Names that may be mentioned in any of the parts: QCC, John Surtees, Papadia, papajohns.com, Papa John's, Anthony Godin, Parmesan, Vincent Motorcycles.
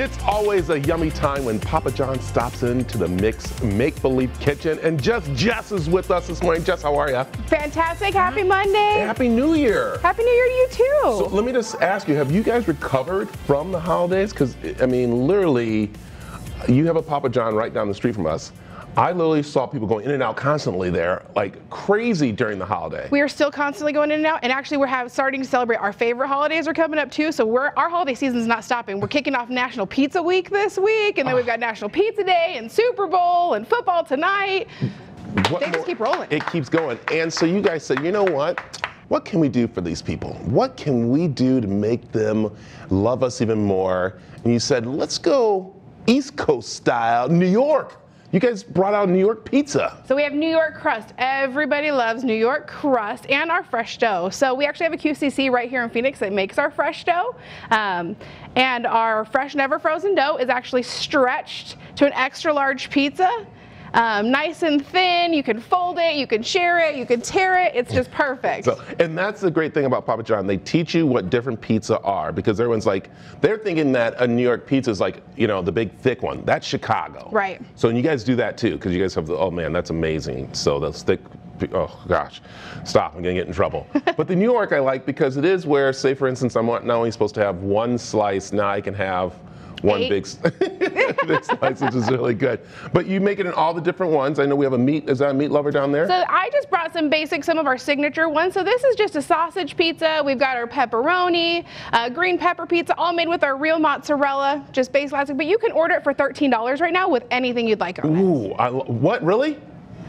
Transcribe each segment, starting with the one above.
It's always a yummy time when Papa John stops into the Mixed Make-Believe Kitchen, and Jess is with us this morning. Jess, how are you? Fantastic. Happy Monday. Happy New Year. Happy New Year to you too. So let me just ask you, have you guys recovered from the holidays? Because, I mean, literally, you have a Papa John right down the street from us. I literally saw people going in and out constantly there, like crazy during the holiday. We are still constantly going in and out, and actually we're starting to celebrate our favorite holidays are coming up too, so our holiday season's not stopping. We're kicking off National Pizza Week this week, and then we've got National Pizza Day, and Super Bowl, and football tonight. They just keep rolling. It keeps going, and so you guys said, you know what? What can we do for these people? What can we do to make them love us even more? And you said, let's go East Coast style, New York. You guys brought out New York pizza. So we have New York crust. Everybody loves New York crust and our fresh dough. So we actually have a QCC right here in Phoenix that makes our fresh dough. And our fresh, never frozen dough is actually stretched to an extra large pizza. Nice and thin. You can fold it, you can share it, you can tear it. It's just perfect. So, and that's the great thing about Papa John. They teach you what different pizza are, because everyone's like, they're thinking that a New York pizza is like, you know, the big thick one. That's Chicago. Right. So and you guys do that too, because you guys have the, oh man, that's amazing. So that's thick. Oh gosh, stop, I'm gonna get in trouble. But the New York I like because it is where, say for instance, I'm not only supposed to have one slice, now I can have one big slice, which is really good. But you make it in all the different ones. I know we have a meat, is that a meat lover down there? So I just brought some of our signature ones. So this is just a sausage pizza. We've got our pepperoni, green pepper pizza, all made with our real mozzarella, just base classic. But you can order it for $13 right now with anything you'd like on it. Ooh, what, really?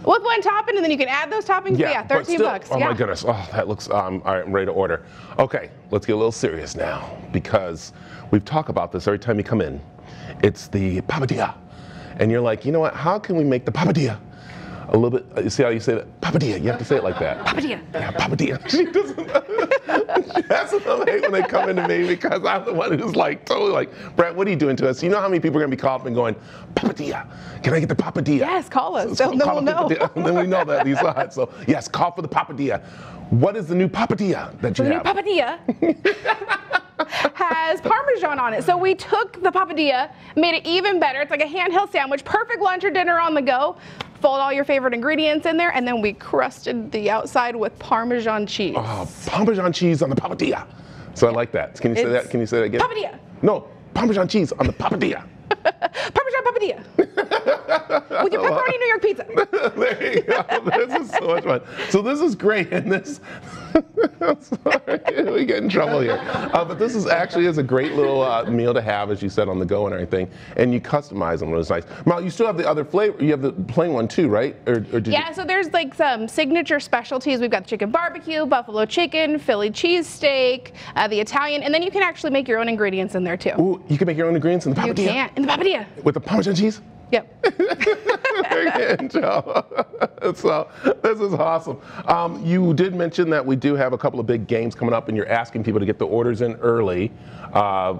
With one topping, and then you can add those toppings. Yeah, yeah, 13 still, bucks. Oh yeah. My goodness. Oh, that looks, all right, I'm ready to order. Okay, let's get a little serious now, because we've talked about this every time you come in. It's the Papadia. And you're like, you know what, how can we make the Papadia a little bit, you see how you say that? Papadia, you have to say it like that. Papadia. Yeah, Papadia. She doesn't, that's what I hate when they come into me, because I'm the one who's like, totally like, Brett, what are you doing to us? You know how many people are gonna be coughing going, Papadia, can I get the Papadia? Yes, call us, so then we'll know. Then we know that, these odds, so yes, call for the Papadia. What is the new Papadia that you have? The new Papadia has Parmesan on it. So we took the Papadia, made it even better. It's like a handheld sandwich, perfect lunch or dinner on the go. Fold all your favorite ingredients in there, and then we crusted the outside with Parmesan cheese. Oh, Parmesan cheese on the Papadia. So I like that. Can you say that? Can you say that again? Papadia. No, Parmesan cheese on the Papadia. Parmesan Papadia. With your pepperoni New York pizza. There you go. This is so much fun. So this is great, and this. I'm sorry, we get in trouble here. But this is a great little meal to have, as you said, on the go and everything. And you customize them, which is nice. Mal, you still have the other flavor. You have the plain one too, right? Or did yeah, you? So there's like some signature specialties. We've got chicken barbecue, buffalo chicken, Philly cheesesteak, the Italian. And then you can actually make your own ingredients in there too. Ooh, you can make your own ingredients in the Papadia? You can, in the Papadia. With the Parmesan cheese? Yep. So this is awesome. You did mention that we do have a couple of big games coming up, and you're asking people to get the orders in early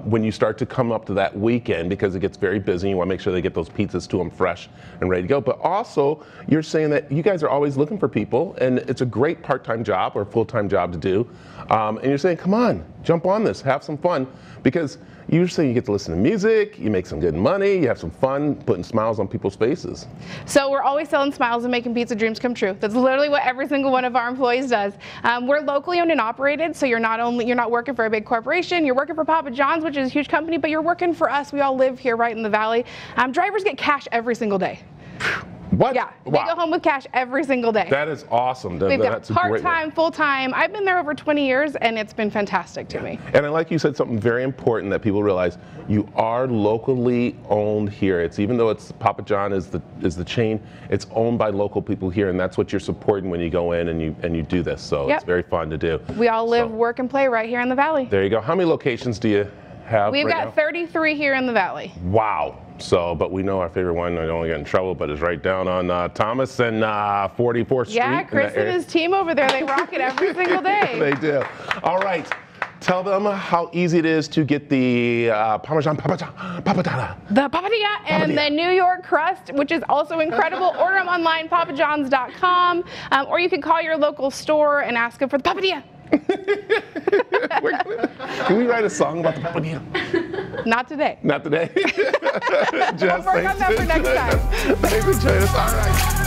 when you start to come up to that weekend, because it gets very busy. You want to make sure they get those pizzas to them fresh and ready to go. But also, you're saying that you guys are always looking for people, and it's a great part-time job or full-time job to do. And you're saying, come on, jump on this, have some fun, because you're saying you get to listen to music, you make some good money, you have some fun putting smiles on people's faces. So we're always selling smiles and making pizza dreams come true. That's literally what every single one of our employees does. We're locally owned and operated, so you're not working for a big corporation, you're working for Papa John's, which is a huge company, but you're working for us. We all live here right in the valley. Drivers get cash every single day. What? Yeah, wow. They go home with cash every single day. That is awesome. That's part-time, full-time. I've been there over 20 years, and it's been fantastic to me. And I like you said something very important that people realize: you are locally owned here. It's even though it's Papa John is the chain, it's owned by local people here, and that's what you're supporting when you go in and you do this. So it's very fun to do. We all live, work, and play right here in the valley. There you go. How many locations do you have? We've got 33 here in the valley. Wow. So, but we know our favorite one, I don't want to get in trouble, but it's right down on Thomas and 44th Street. Yeah, Chris and his team over there, they rock it every single day. They do. All right, tell them how easy it is to get the Parmesan Papadana. The Papadia and the New York crust, which is also incredible. Order them online, papajohns.com, or you can call your local store and ask them for the Papadia. Can we write a song about the Papadia? Not today. Not today. Just we'll work on that for next time. Thanks for joining us. All right.